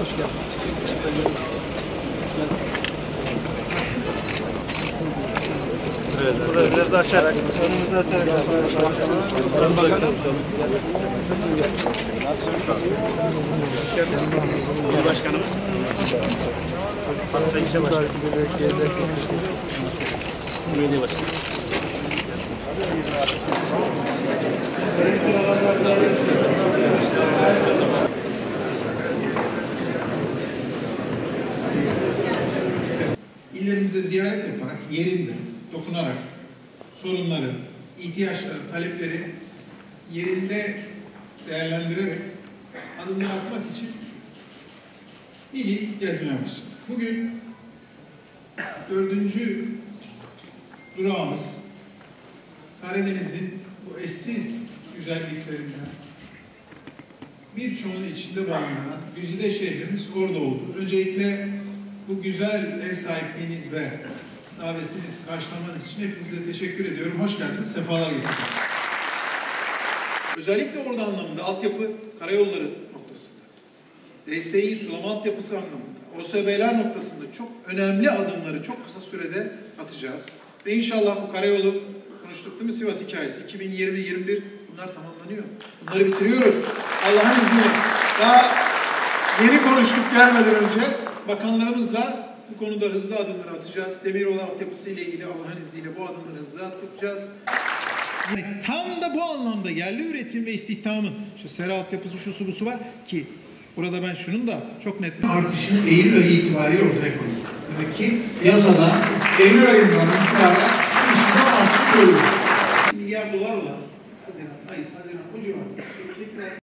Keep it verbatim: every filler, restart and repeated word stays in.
hoş geldiniz. Evet, buraya biraz daha açarak, önümüzü açarak yapalım. Bakalım bakalım. Başkanımız. Sayın İşe Başkanı. Müdür Başkanı. İllerimize ziyaret yaparak, yerinde dokunarak sorunları, ihtiyaçları, talepleri yerinde değerlendirerek adımlar atmak için il il gezmeye başladık. Bugün dördüncü durağımız Karadeniz'in bu eşsiz güzelliklerinden birçoğunun içinde bulunan güzide şehrimiz orada oldu. Öncelikle bu güzel ev sahipliğiniz ve davetiniz, karşılamanız için hepinize teşekkür ediyorum. Hoş geldiniz, sefalar getirdiniz. Özellikle orada anlamında altyapı, karayolları noktasında, D S İ, sulama altyapısı anlamında, O S B'ler noktasında çok önemli adımları çok kısa sürede atacağız. Ve inşallah bu karayolu, konuştuk değil mi Sivas hikayesi, iki bin yirmi yirmi bir bunlar tamamlanıyor. Bunları bitiriyoruz. Allah'ın izniyle. Daha yeni konuştuk gelmeden önce bakanlarımızla bu konuda hızlı adımları atacağız. Demiryolu altyapısı ile ilgili Allah'ın izniyle bu adımları hızlı atacağız. Yani tam da bu anlamda yerli üretim ve istihdamın, şu sera altyapısı, şu su, bu su var ki burada ben şunun da çok net artışını Eylül ayı itibariyle ortaya koyduk. Demek ki yasada Eylül ayından itibaren istihdam artışı görüyoruz. milyar dolarla Haziran, Mayıs, Haziran, o civarında.